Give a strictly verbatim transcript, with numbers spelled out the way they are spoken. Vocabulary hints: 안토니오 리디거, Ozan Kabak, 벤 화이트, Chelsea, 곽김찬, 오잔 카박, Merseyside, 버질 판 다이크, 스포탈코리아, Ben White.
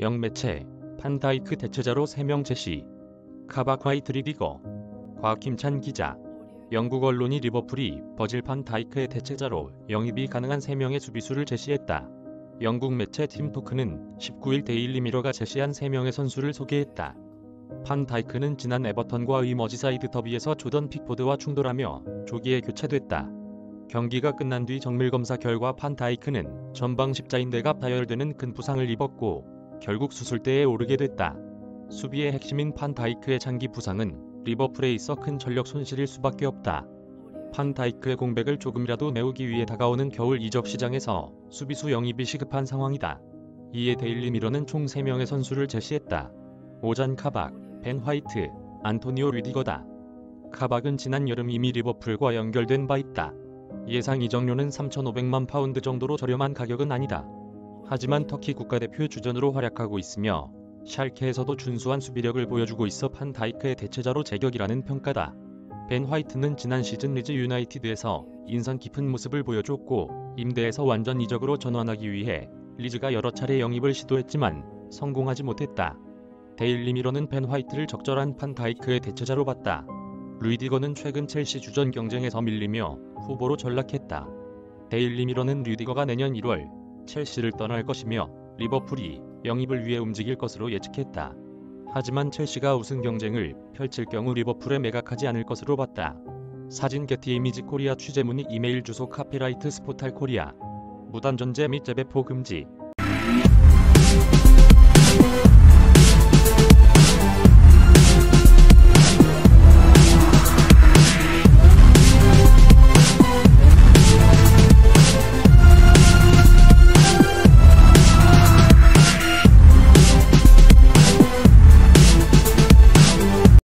영매체, 판다이크 대체자로 세 명 제시, 카박 화이트 리디거, 곽김찬 기자. 영국 언론이 리버풀이 버질 반 다이크의 대체자로 영입이 가능한 세 명의 수비수를 제시했다. 영국 매체 팀토크는 십구 일 데일리미러가 제시한 세 명의 선수를 소개했다. 반 다이크는 지난 에버턴과 의 머지사이드 더비에서 조던 픽포드와 충돌하며 조기에 교체됐다. 경기가 끝난 뒤 정밀검사 결과 반 다이크는 전방 십자인대가 파열되는 큰 부상을 입었고 결국 수술대에 오르게 됐다. 수비의 핵심인 반 다이크의 장기 부상은 리버풀에 있어 큰 전력 손실일 수밖에 없다. 반 다이크의 공백을 조금이라도 메우기 위해 다가오는 겨울 이적 시장에서 수비수 영입이 시급한 상황이다. 이에 데일리미러는 총 세 명의 선수를 제시했다. 오잔 카박, 벤 화이트, 안토니오 리디거다. 카박은 지난 여름 이미 리버풀과 연결된 바 있다. 예상 이적료는 삼천오백만 파운드 정도로 저렴한 가격은 아니다. 하지만 터키 국가대표 주전으로 활약하고 있으며 샬케에서도 준수한 수비력을 보여주고 있어 반 다이크의 대체자로 제격이라는 평가다. 벤 화이트는 지난 시즌 리즈 유나이티드에서 인상 깊은 모습을 보여줬고 임대에서 완전 이적으로 전환하기 위해 리즈가 여러 차례 영입을 시도했지만 성공하지 못했다. 데일리미러는 벤 화이트를 적절한 반 다이크의 대체자로 봤다. 리디거는 최근 첼시 주전 경쟁에서 밀리며 후보로 전락했다. 데일리미러는 리디거가 내년 일월 첼시를 떠날 것이며 리버풀이 영입을 위해 움직일 것으로 예측했다. 하지만 첼시가 우승 경쟁을 펼칠 경우 리버풀에 매각하지 않을 것으로 봤다. 사진 게티 이미지 코리아 취재문의 이메일 주소 카피라이트 스포탈 코리아 무단전제 및 재배포 금지